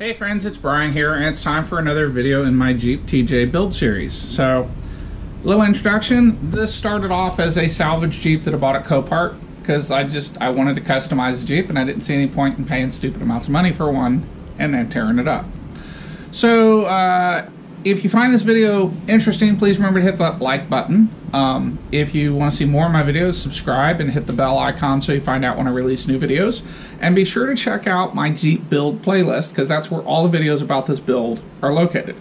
Hey friends, it's Brian here, and it's time for another video in my Jeep TJ build series. So, little introduction. This started off as a salvage Jeep that I bought at Copart because I wanted to customize the Jeep, and I didn't see any point in paying stupid amounts of money for one and then tearing it up. So, if you find this video interesting, please remember to hit that like button. If you want to see more of my videos, subscribe and hit the bell icon so you find out when I release new videos. And be sure to check out my Jeep build playlist because that's where all the videos about this build are located.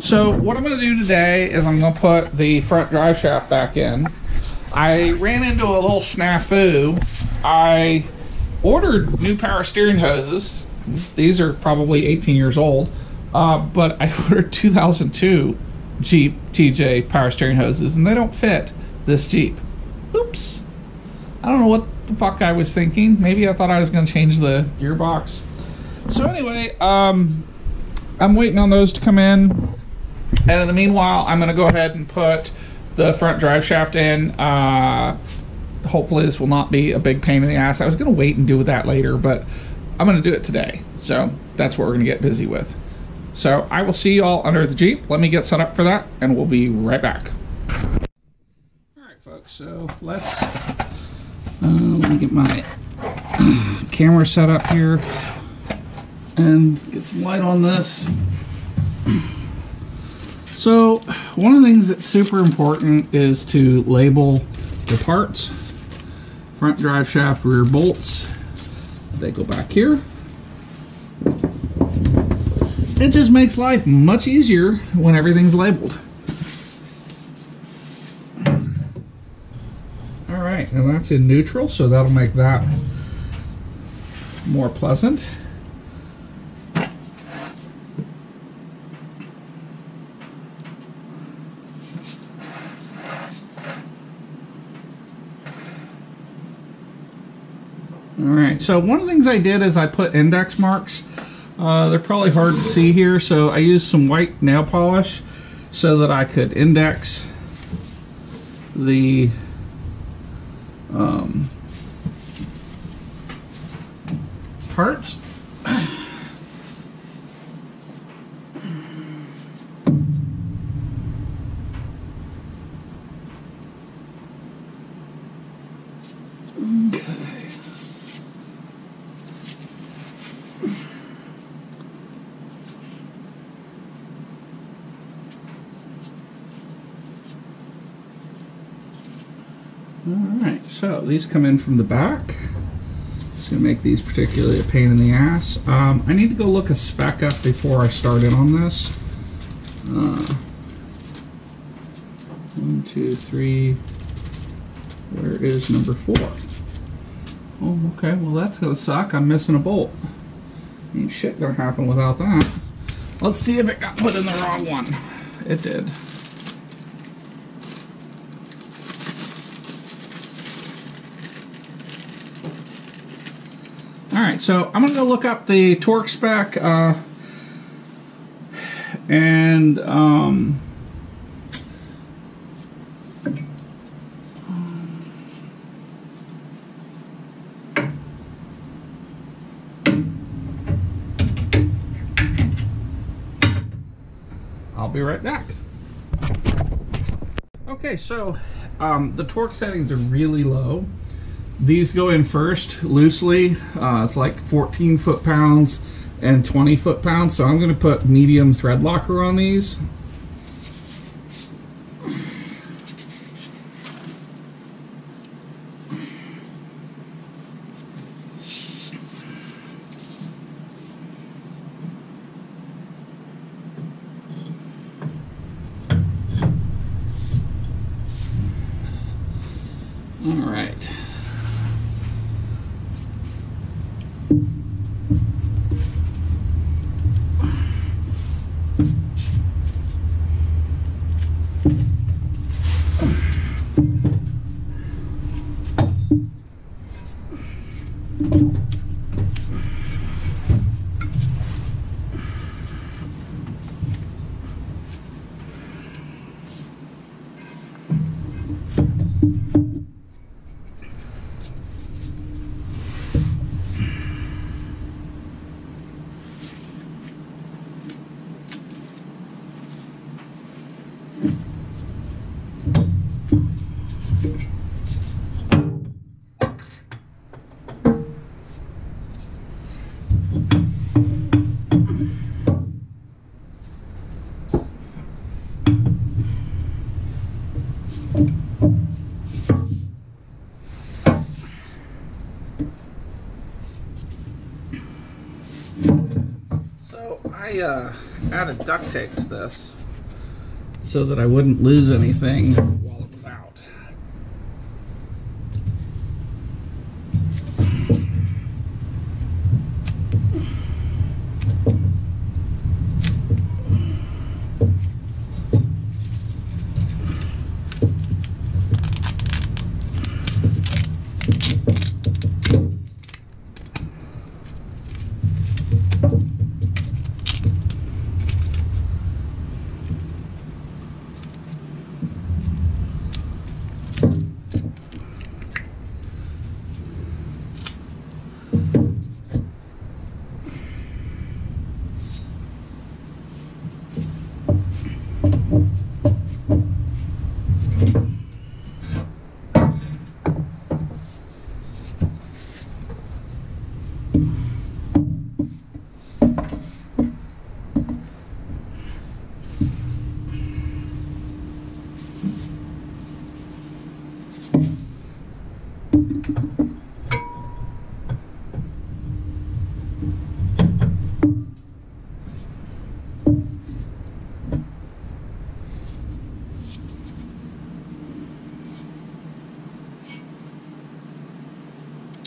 So what I'm going to do today is I'm going to put the front drive shaft back in. I ran into a little snafu. I ordered new power steering hoses. These are probably 18 years old, but I ordered 2002 Jeep TJ power steering hoses, and they don't fit this Jeep. Oops. I don't know what the fuck I was thinking. Maybe I thought I was going to change the gearbox. So anyway, I'm waiting on those to come in, and in the meanwhile, I'm going to go ahead and put the front drive shaft in. Hopefully this will not be a big pain in the ass. I was going to wait and do that later, but I'm going to do it today. So that's what we're going to get busy with. So I will see you all under the Jeep. Let me get set up for that, and we'll be right back. All right, folks, so let's let me get my camera set up here and get some light on this. So one of the things that's super important is to label the parts. Front drive shaft, rear bolts. They go back here. It just makes life much easier when everything's labeled. All right, now that's in neutral, so that'll make that more pleasant. All right, so one of the things I did is I put index marks. They're probably hard to see here, so I used some white nail polish so that I could index the parts. Alright, so these come in from the back. It's going to make these particularly a pain in the ass. I need to go look a spec up before I start in on this. 1, 2, 3, where is number 4? Oh, okay, well that's going to suck. I'm missing a bolt. Ain't shit going to happen without that. Let's see if it got put in the wrong one. It did. Alright, so I'm going to look up the torque spec, and I'll be right back. Okay, so the torque settings are really low. These go in first loosely. It's like 14 foot-pounds and 20 foot-pounds, so I'm going to put medium thread locker on these. All right. I duct taped this so that I wouldn't lose anything while it was out.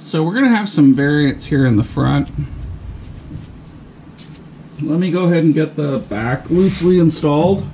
So we're going to have some variants here in the front. Let me go ahead and get the back loosely installed.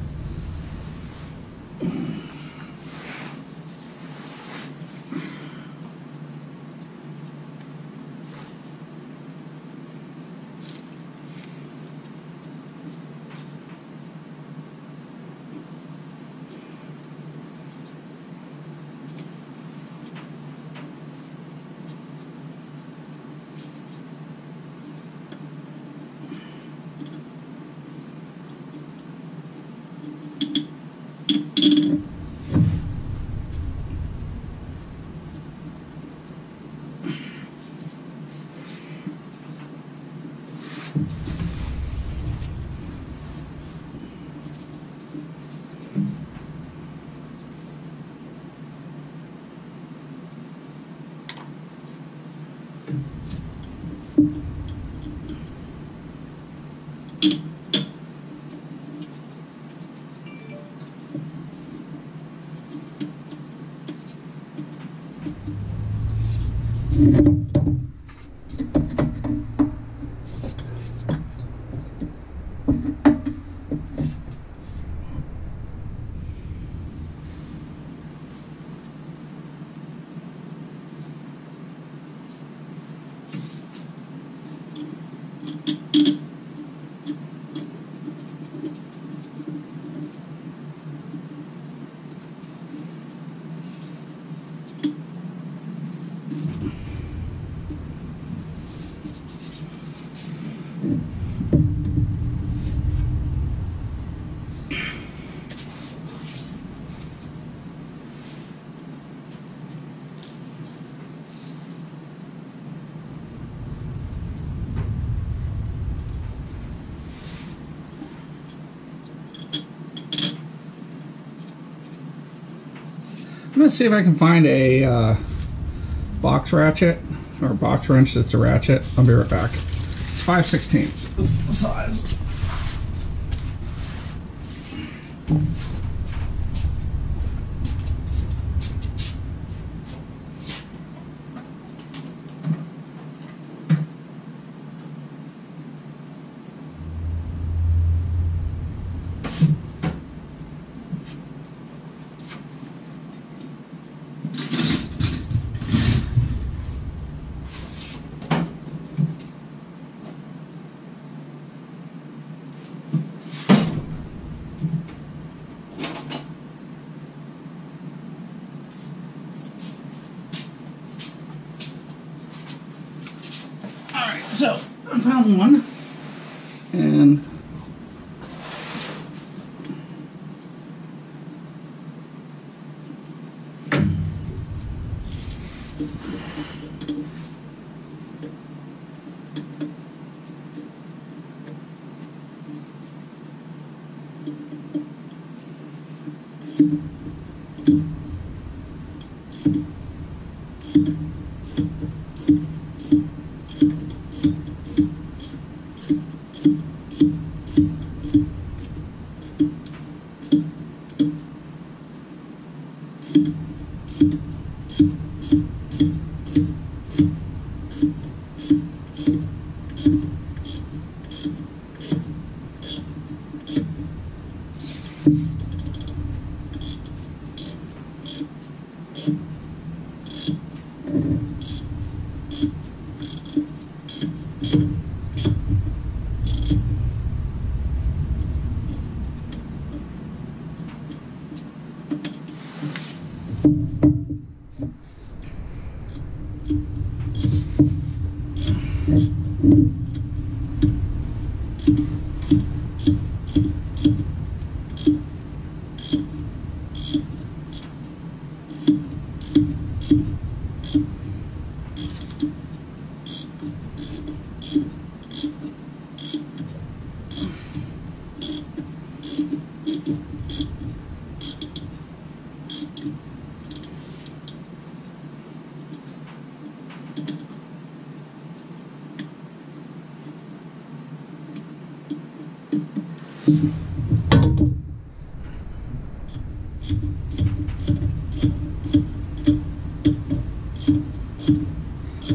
I'm gonna see if I can find a box wrench that's a ratchet. I'll be right back. It's 5/16. This is the size. So, I found one, and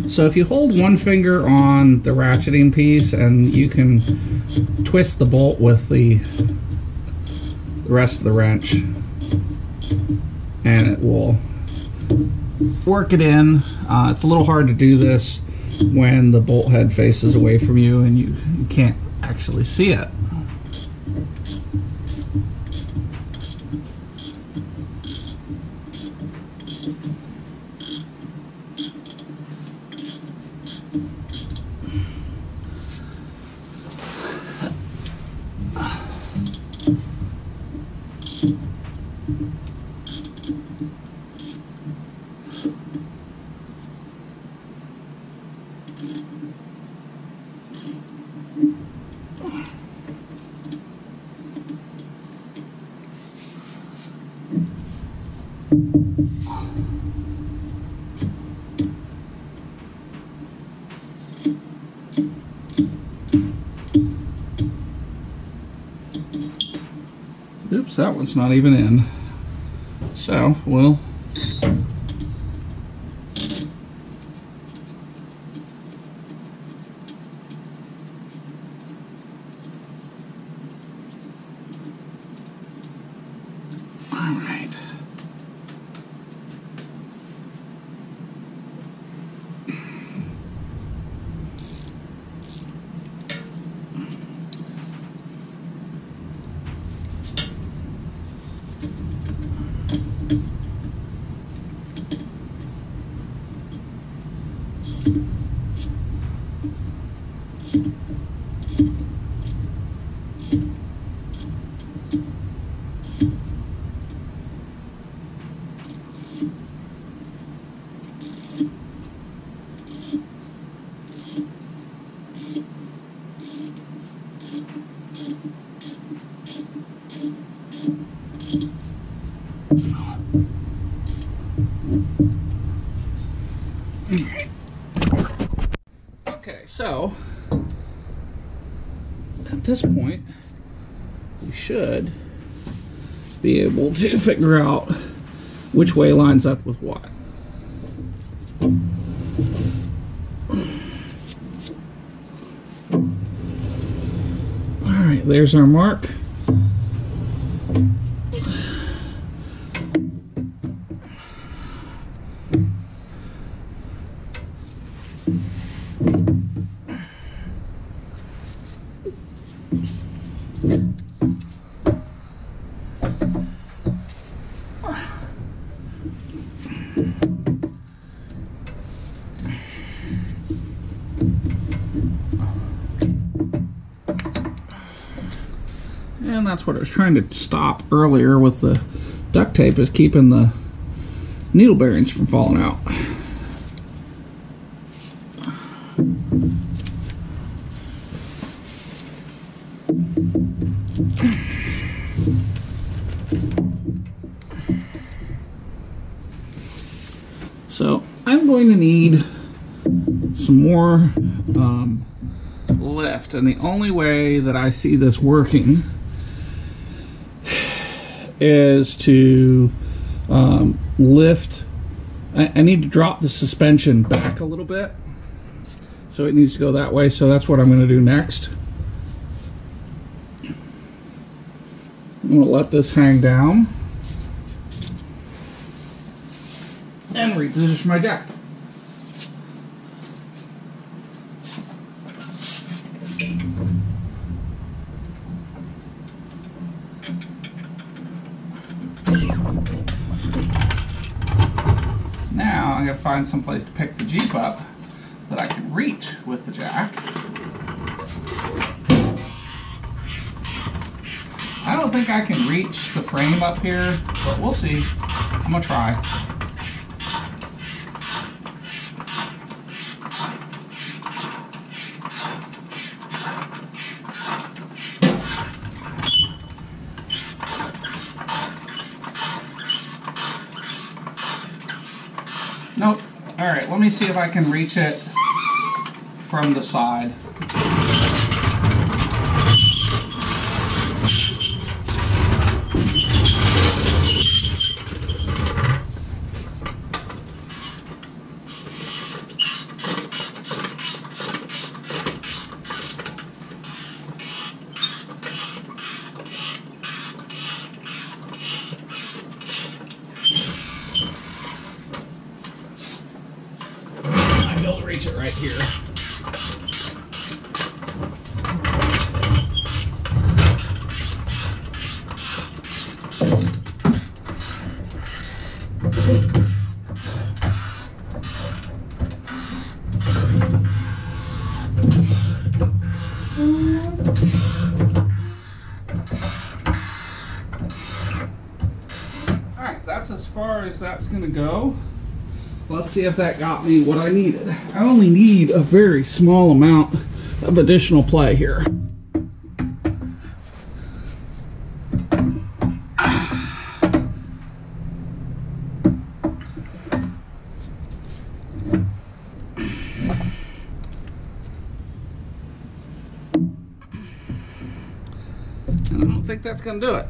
So if you hold one finger on the ratcheting piece, and you can twist the bolt with the rest of the wrench, and it will work it in. It's a little hard to do this when the bolt head faces away from you and you can't actually see it. Oops, that one's not even in. So we'll So, at this point, we should be able to figure out which way lines up with what. Alright, there's our mark. And that's what I was trying to stop earlier with the duct tape, is keeping the needle bearings from falling out. So I'm going to need some more lift, and the only way that I see this working is to lift. I need to drop the suspension back a little bit, so it needs to go that way, so that's what I'm going to do next. I'm going to let this hang down and reposition my deck. Now I gotta find some place to pick the Jeep up that I can reach with the jack. I don't think I can reach the frame up here, but we'll see. I'm gonna try. Nope. All right, let me see if I can reach it from the side. Reach it right here. All right, that's as far as that's gonna go. Let's see if that got me what I needed. I only need a very small amount of additional play here. And I don't think that's gonna do it.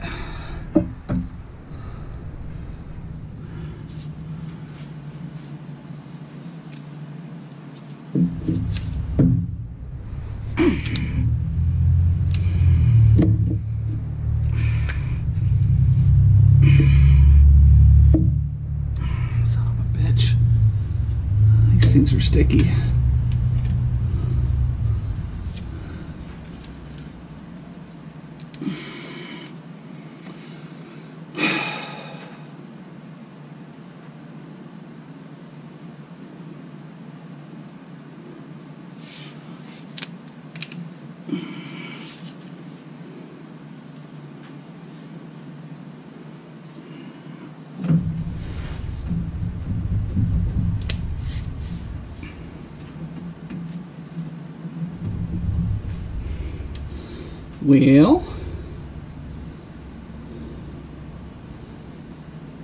Things are sticky. Well,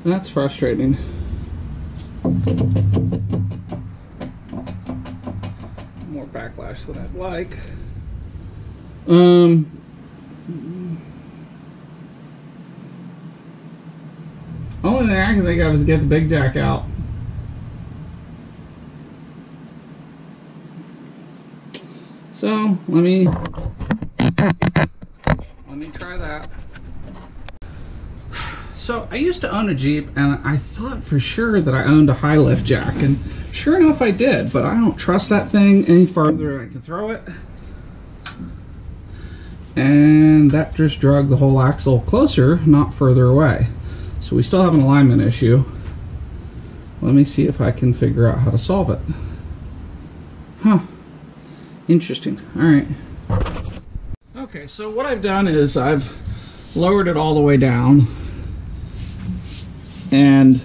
that's frustrating. More backlash than I'd like. Only thing I can think of is get the big jack out. So let me try that. So I used to own a Jeep, and I thought for sure that I owned a high lift jack, and sure enough I did, but I don't trust that thing any farther than I can throw it, and that just dragged the whole axle closer, not further away. So we still have an alignment issue. Let me see if I can figure out how to solve it. Huh. Interesting. All right. Okay, so what I've done is I've lowered it all the way down, and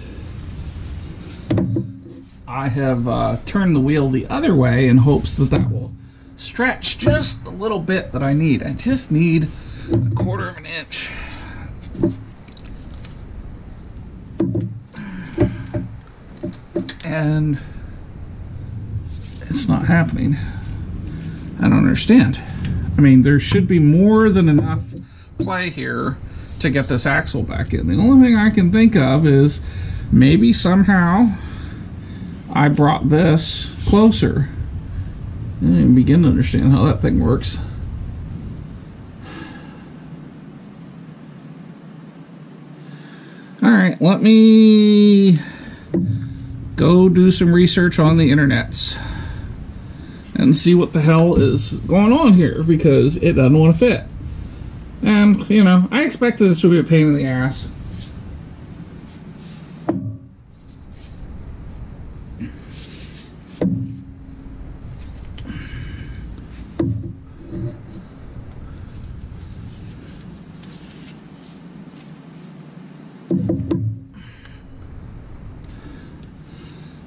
I have turned the wheel the other way in hopes that that will stretch just the little bit that I need. I just need a 1/4 of an inch. And it's not happening. I don't understand. I mean, there should be more than enough play here to get this axle back in. The only thing I can think of is maybe somehow I brought this closer. I didn't even begin to understand how that thing works. Alright, let me go do some research on the internets and see what the hell is going on here, because it doesn't want to fit. And, you know, I expected this would be a pain in the ass.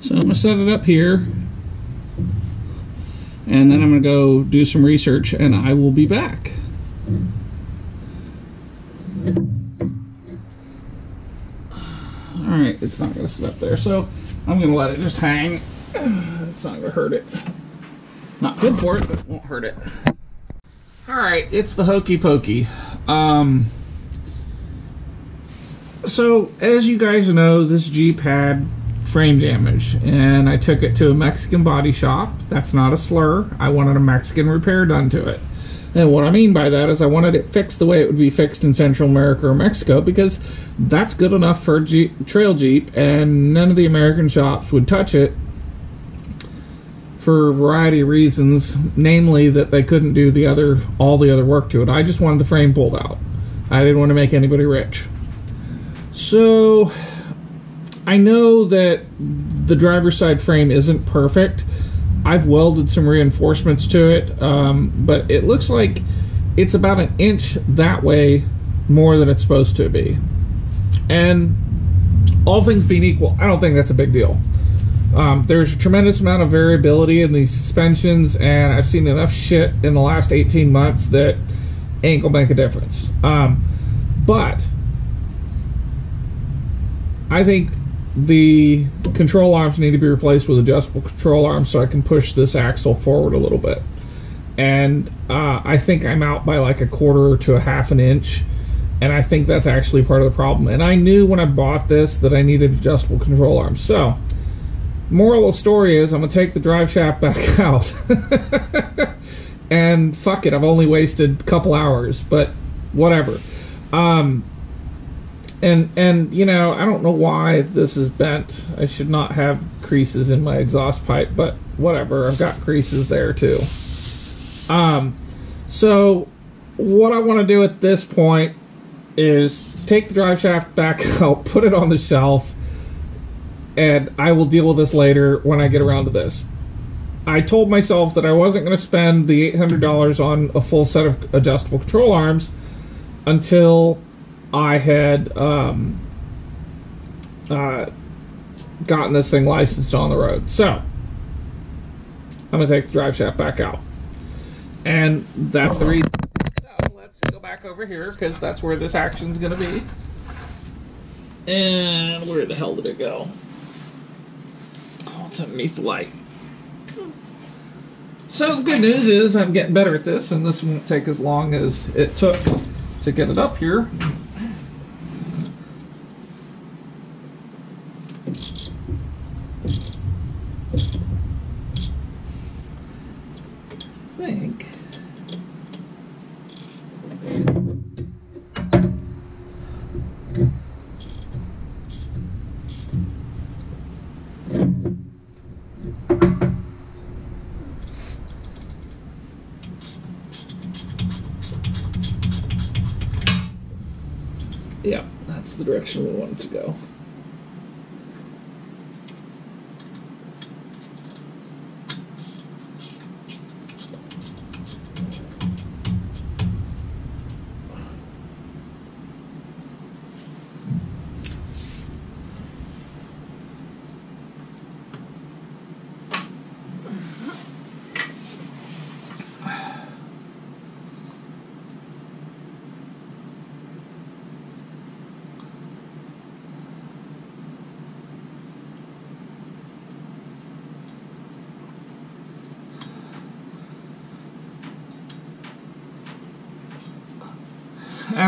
So I'm going to set it up here, and then I'm going to go do some research, and I will be back. Alright, it's not going to sit up there, so I'm going to let it just hang. It's not going to hurt it. Not good for it, but it won't hurt it. Alright, it's the Hokey Pokey. So, as you guys know, this Jeep had frame damage, and I took it to a Mexican body shop. That's not a slur. I wanted a Mexican repair done to it. And what I mean by that is I wanted it fixed the way it would be fixed in Central America or Mexico, because that's good enough for a Jeep, trail Jeep, and none of the American shops would touch it for a variety of reasons, namely that they couldn't do the other, all the other work to it. I just wanted the frame pulled out. I didn't want to make anybody rich. So I know that the driver's side frame isn't perfect. I've welded some reinforcements to it, but it looks like it's about an inch that way more than it's supposed to be. And all things being equal, I don't think that's a big deal. There's a tremendous amount of variability in these suspensions, and I've seen enough shit in the last 18 months that ain't gonna make a difference. But I think the control arms need to be replaced with adjustable control arms so I can push this axle forward a little bit. And I think I'm out by like a quarter to a half an inch, and I think that's actually part of the problem. And I knew when I bought this that I needed adjustable control arms. So, moral of the story is I'm going to take the drive shaft back out. And fuck it, I've only wasted a couple hours, but whatever. And you know, I don't know why this is bent. I should not have creases in my exhaust pipe, but whatever. I've got creases there too. So what I want to do at this point is take the drive shaft back out, put it on the shelf, and I will deal with this later when I get around to this. I told myself that I wasn't going to spend the $800 on a full set of adjustable control arms until I had gotten this thing licensed on the road. So I'm going to take the drive shaft back out. And that's the reason. So let's go back over here, because that's where this action's going to be. And where the hell did it go? Oh, it's underneath the light. So the good news is I'm getting better at this, and this won't take as long as it took to get it up here. Yeah, that's the direction we want it to go.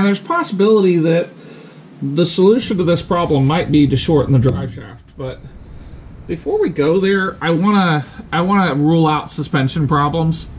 And there's possibility that the solution to this problem might be to shorten the drive shaft, but before we go there, I wanna rule out suspension problems.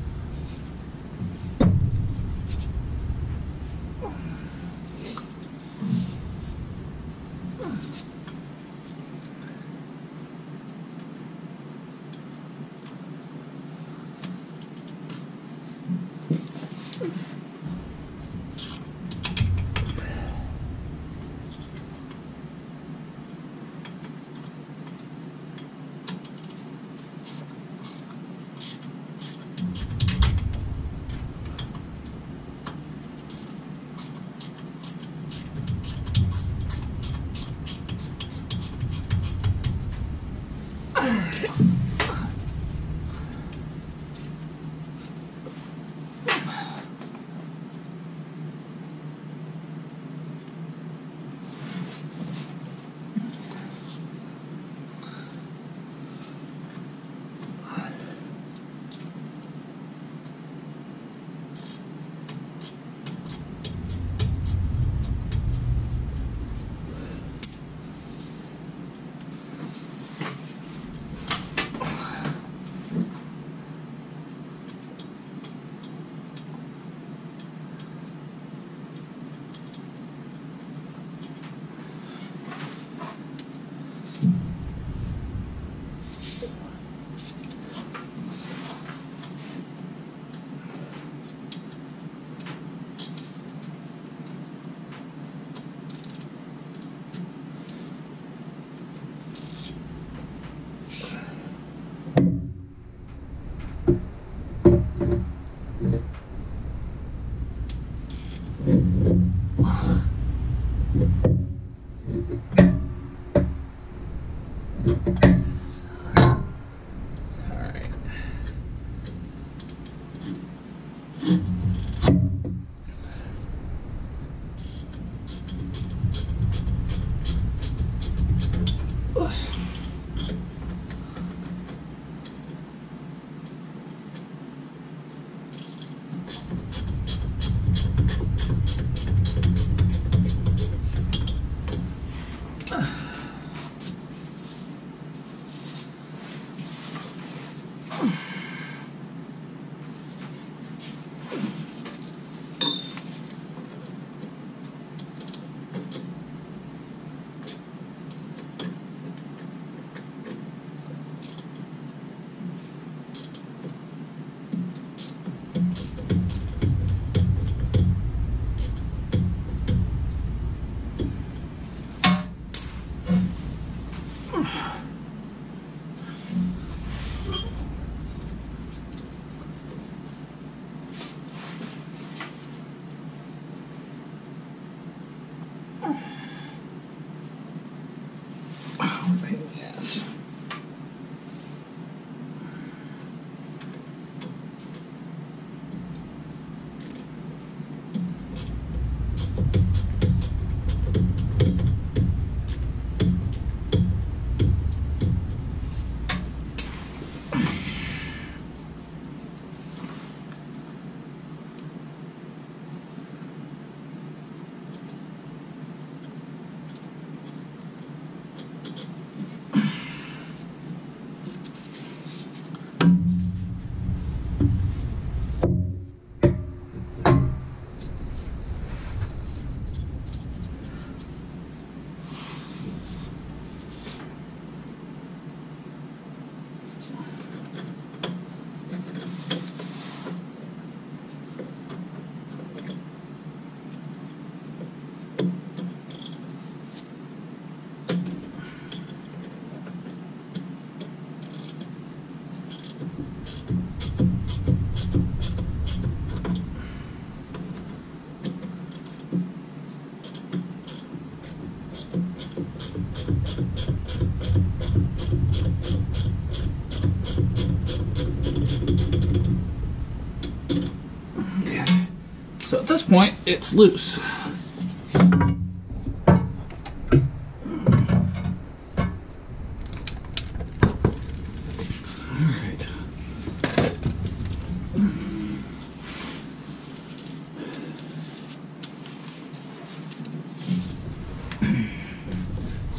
At this point, it's loose.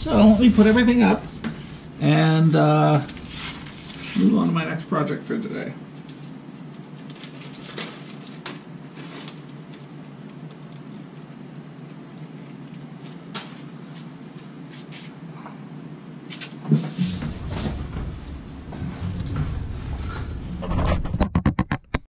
So we put everything up and move on to my next project for today.